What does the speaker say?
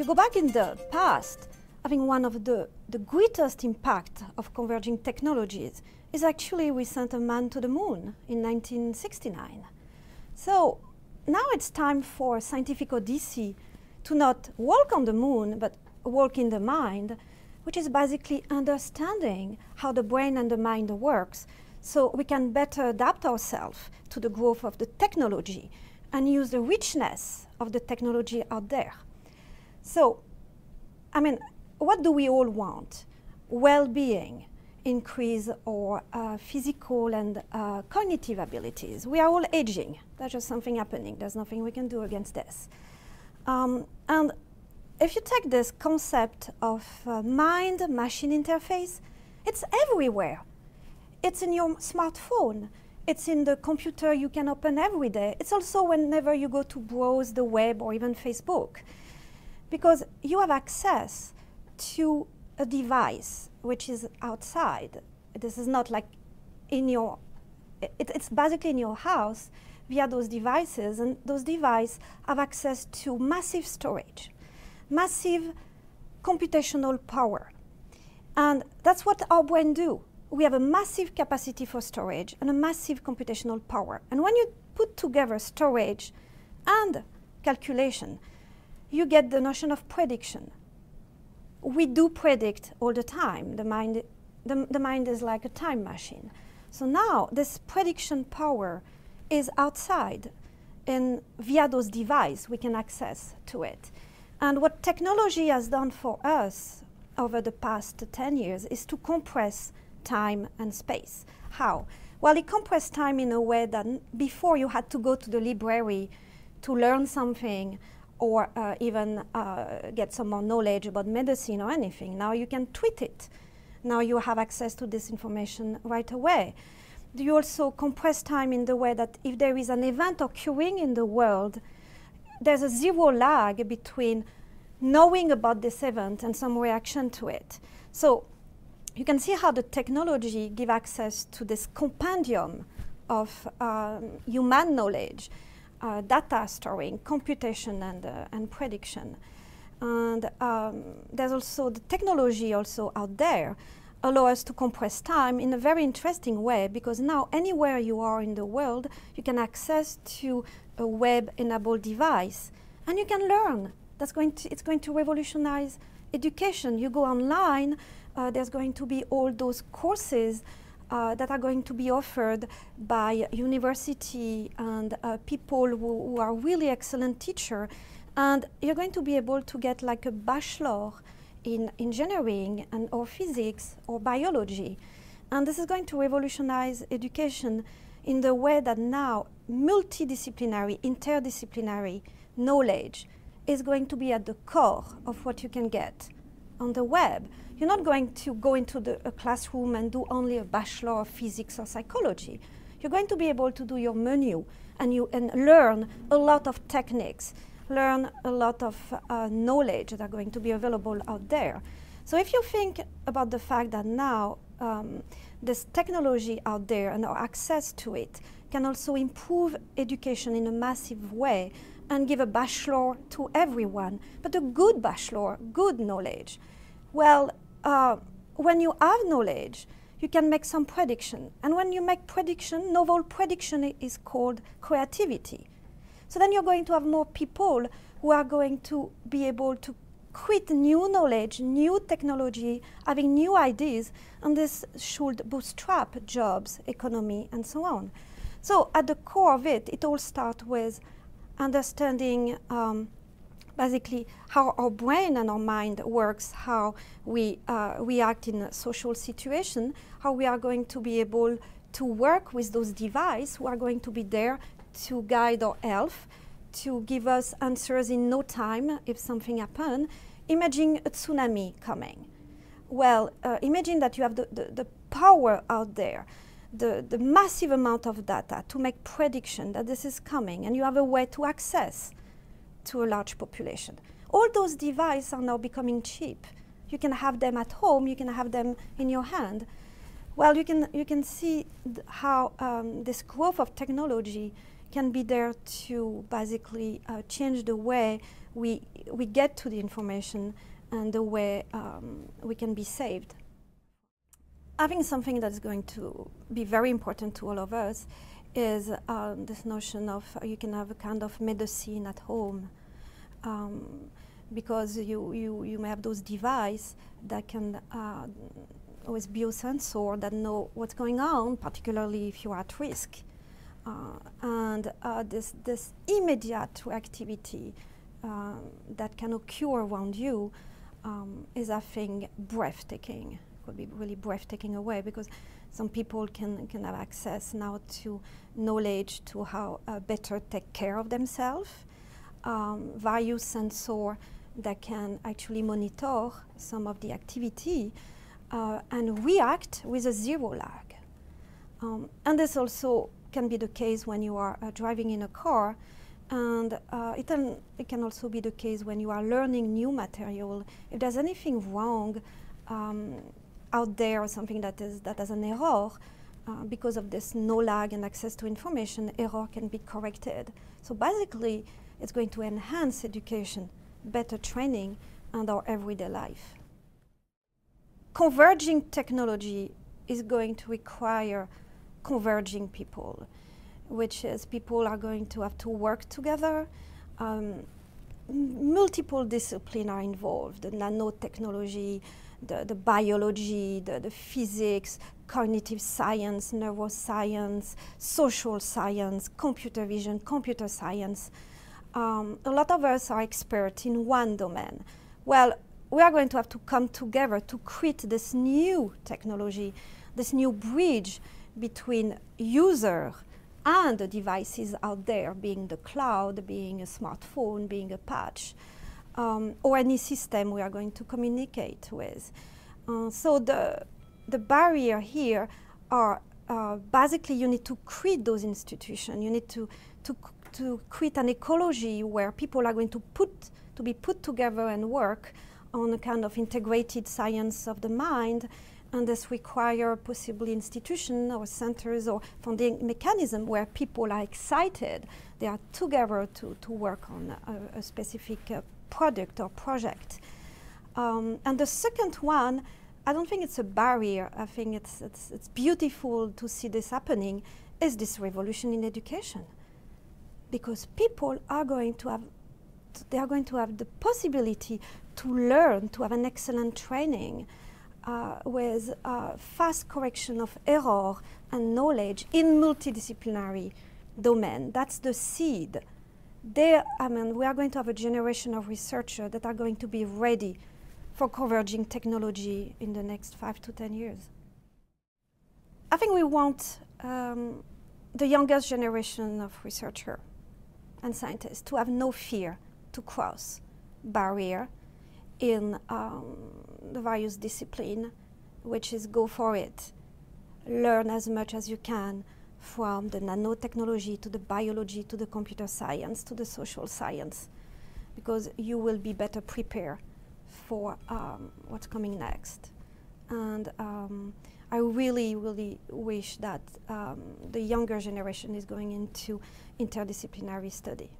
you go back in the past, I think one of the greatest impact of converging technologies is actually we sent a man to the moon in 1969. So now it's time for scientific odyssey to not walk on the moon, but walk in the mind, which is basically understanding how the brain and the mind works so we can better adapt ourselves to the growth of the technology and use the richness of the technology out there. So, I mean, what do we all want? Well-being, increase our physical and cognitive abilities. We are all aging. That's just something happening. There's nothing we can do against this. And if you take this concept of mind-machine interface, it's everywhere. It's in your smartphone. It's in the computer you can open every day. It's also whenever you go to browse the web or even Facebook, because you have access to a device which is outside. This is not like in your, it's basically in your house via those devices, and those devices have access to massive storage, massive computational power. And that's what our brain do. We have a massive capacity for storage and a massive computational power. And when you put together storage and calculation, you get the notion of prediction. We do predict all the time. The mind is like a time machine. So now this prediction power is outside, and via those devices we can access to it. And what technology has done for us over the past 10 years is to compress time and space. How? Well, it compressed time in a way that before you had to go to the library to learn something or even get some more knowledge about medicine or anything. Now you can tweet it. Now you have access to this information right away. You also compress time in the way that if there is an event occurring in the world, there's a zero lag between knowing about this event and some reaction to it. So you can see how the technology gives access to this compendium of human knowledge, data storing, computation, and prediction. And there's also the technology also out there allow us to compress time in a very interesting way, because now anywhere you are in the world, you can access to a web-enabled device, and you can learn. It's going to revolutionize education. You go online. There's going to be all those courses that are going to be offered by university and people who are really excellent teachers. And you're going to be able to get like a bachelor in engineering and or physics or biology. And this is going to revolutionize education in the way that now multidisciplinary, interdisciplinary knowledge is going to be at the core of what you can get on the web. You're not going to go into a classroom and do only a bachelor of physics or psychology. You're going to be able to do your menu and learn a lot of techniques, learn a lot of knowledge that are going to be available out there. So if you think about the fact that now this technology out there and our access to it can also improve education in a massive way and give a bachelor to everyone, but a good bachelor, good knowledge. Well, when you have knowledge, you can make some prediction. And when you make prediction, novel prediction is called creativity. So then you're going to have more people who are going to be able to create new knowledge, new technology, having new ideas, and this should bootstrap jobs, economy, and so on. So at the core of it, it all starts with understanding basically how our brain and our mind works, how we react in a social situation, how we are going to be able to work with those devices who are going to be there to guide our health, to give us answers in no time if something happens. Imagine a tsunami coming. Well, imagine that you have the power out there, the massive amount of data to make prediction that this is coming, and you have a way to access to a large population. All those devices are now becoming cheap. You can have them at home, you can have them in your hand. Well, you can see how this growth of technology can be there to basically change the way we get to the information and the way we can be saved. Having something that's going to be very important to all of us is this notion of you can have a kind of medicine at home, because you may have those devices that can always biosensor that know what's going on, particularly if you are at risk. This immediate reactivity that can occur around you is, I think, breathtaking. It could be really breathtaking away, because some people can have access now to knowledge to how better take care of themselves, various sensors that can actually monitor some of the activity and react with a zero lag. And this also can be the case when you are driving in a car, and it can also be the case when you are learning new material. If there's anything wrong out there, or something that is an error, because of this no lag and access to information, error can be corrected. So basically, it's going to enhance education, better training, and our everyday life. Converging technology is going to require converging people, which is people are going to have to work together. Multiple disciplines are involved: the nanotechnology, the biology, the physics, cognitive science, neuroscience, social science, computer vision, computer science. A lot of us are experts in one domain. Well, we are going to have to come together to create this new technology, this new bridge between user and the devices out there, being the cloud, being a smartphone, being a patch, or any system we are going to communicate with. So the barrier here are basically you need to create those institutions. You need to create an ecology where people are going to be put together and work on a kind of integrated science of the mind. And this requires possibly institutions or centers or funding mechanism where people are excited. They are together to work on a specific product or project. And the second one, I don't think it's a barrier. I think it's beautiful to see this happening, is this revolution in education. Because people are going to have the possibility to learn, to have an excellent training, with fast correction of error and knowledge in multidisciplinary domain. That's the seed. We are going to have a generation of researchers that are going to be ready for converging technology in the next 5 to 10 years. I think we want the youngest generation of researchers and scientists to have no fear to cross barrier in the various discipline, which is go for it. Learn as much as you can, from the nanotechnology to the biology to the computer science to the social science, because you will be better prepared for what's coming next. And I really, really wish that the younger generation is going into interdisciplinary study.